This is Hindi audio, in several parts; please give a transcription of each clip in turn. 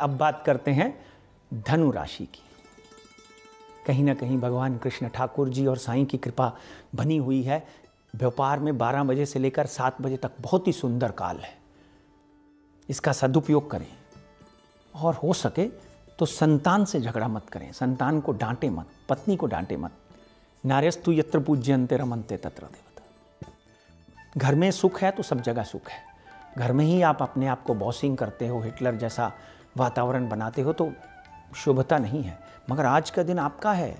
अब बात करते हैं धनु राशि की। कहीं ना कहीं भगवान कृष्ण ठाकुर जी और साईं की कृपा बनी हुई है। व्यापार में 12 बजे से लेकर 7 बजे तक बहुत ही सुंदर काल है, इसका सदुपयोग करें और हो सके तो संतान से झगड़ा मत करें, संतान को डांटे मत, पत्नी को डांटे मत। नार्यस्तु यत्र पूज्यन्ते रमन्ते तत्र देवता। घर में सुख है तो सब जगह सुख है। घर में ही आप अपने आप को बॉसिंग करते हो, हिटलर जैसा वातावरण बनाते हो तो शुभता नहीं है। मगर आज का दिन आपका है,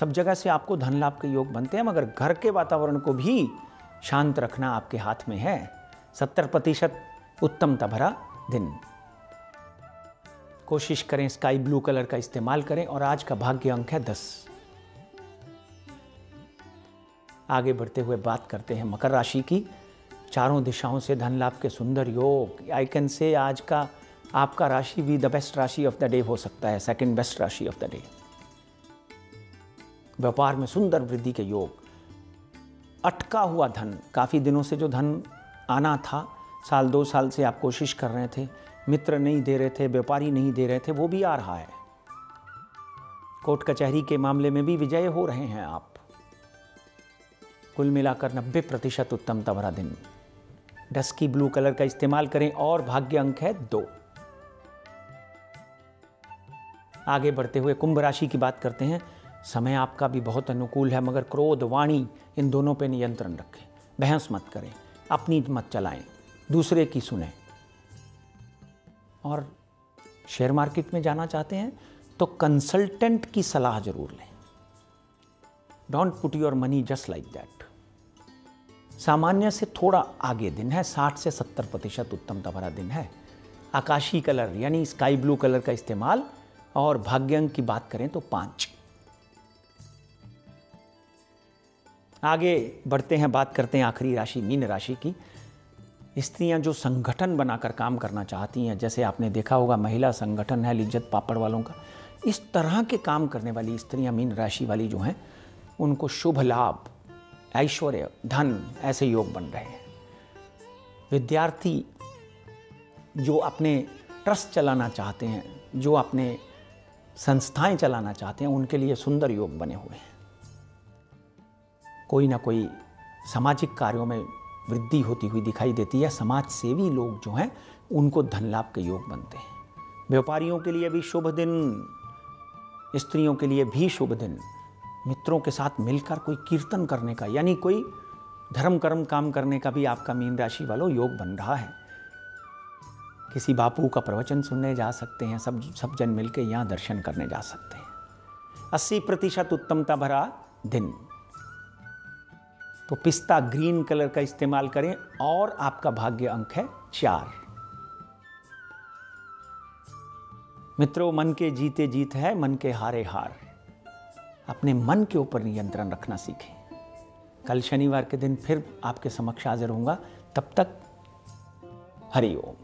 सब जगह से आपको धन लाभ के योग बनते हैं, मगर घर के वातावरण को भी शांत रखना आपके हाथ में है। 70% उत्तमता भरा दिन। कोशिश करें स्काई ब्लू कलर का इस्तेमाल करें और आज का भाग्य अंक है 10। आगे बढ़ते हुए बात करते हैं मकर राशि की। चारों दिशाओं से धन लाभ के सुंदर योग। आई कैन से आज का आपका राशि भी द बेस्ट राशि ऑफ द डे हो सकता है, सेकंड बेस्ट राशि ऑफ द डे। व्यापार में सुंदर वृद्धि के योग। अटका हुआ धन, काफ़ी दिनों से जो धन आना था, साल 2 साल से आप कोशिश कर रहे थे, मित्र नहीं दे रहे थे, व्यापारी नहीं दे रहे थे, वो भी आ रहा है। कोर्ट कचहरी के मामले में भी विजय हो रहे हैं आप। कुल मिलाकर 90% उत्तमता भरा दिन। डस्की ब्लू कलर का इस्तेमाल करें और भाग्य अंक है 2। आगे बढ़ते हुए कुंभ राशि की बात करते हैं। समय आपका भी बहुत अनुकूल है, मगर क्रोध, वाणी, इन दोनों पर नियंत्रण रखें। बहस मत करें, अपनी मत चलाएं, दूसरे की सुनें। और शेयर मार्केट में जाना चाहते हैं तो कंसल्टेंट की सलाह जरूर लें। Don't put your money just like that. सामान्य से थोड़ा आगे दिन है, 60 से 70% उत्तमता भरा दिन है। आकाशी कलर यानी स्काई ब्लू कलर का इस्तेमाल और भाग्यांक की बात करें तो 5। आगे बढ़ते हैं, बात करते हैं आखिरी राशि मीन राशि की। स्त्रियां जो संगठन बनाकर काम करना चाहती हैं, जैसे आपने देखा होगा महिला संगठन है लिज्जत पापड़ वालों का, इस तरह के काम करने वाली स्त्रियां मीन राशि वाली जो हैं उनको शुभ लाभ, ऐश्वर्य, धन ऐसे योग बन रहे हैं। विद्यार्थी जो अपने ट्रस्ट चलाना चाहते हैं, जो अपने संस्थाएं चलाना चाहते हैं, उनके लिए सुंदर योग बने हुए हैं। कोई ना कोई सामाजिक कार्यों में वृद्धि होती हुई दिखाई देती है। समाज सेवी लोग जो हैं उनको धन लाभ के योग बनते हैं। व्यापारियों के लिए भी शुभ दिन, स्त्रियों के लिए भी शुभ दिन। मित्रों के साथ मिलकर कोई कीर्तन करने का यानी कोई धर्म कर्म काम करने का भी आपका मीन राशि वालों योग बन रहा है। किसी बापू का प्रवचन सुनने जा सकते हैं, सब जन मिलकर यहाँ दर्शन करने जा सकते हैं। 80% उत्तमता भरा दिन। तो पिस्ता ग्रीन कलर का इस्तेमाल करें और आपका भाग्य अंक है 4। मित्रों, मन के जीते जीत है, मन के हारे हार। अपने मन के ऊपर नियंत्रण रखना सीखें। कल शनिवार के दिन फिर आपके समक्ष हाजिर होऊंगा, तब तक हरि ओम।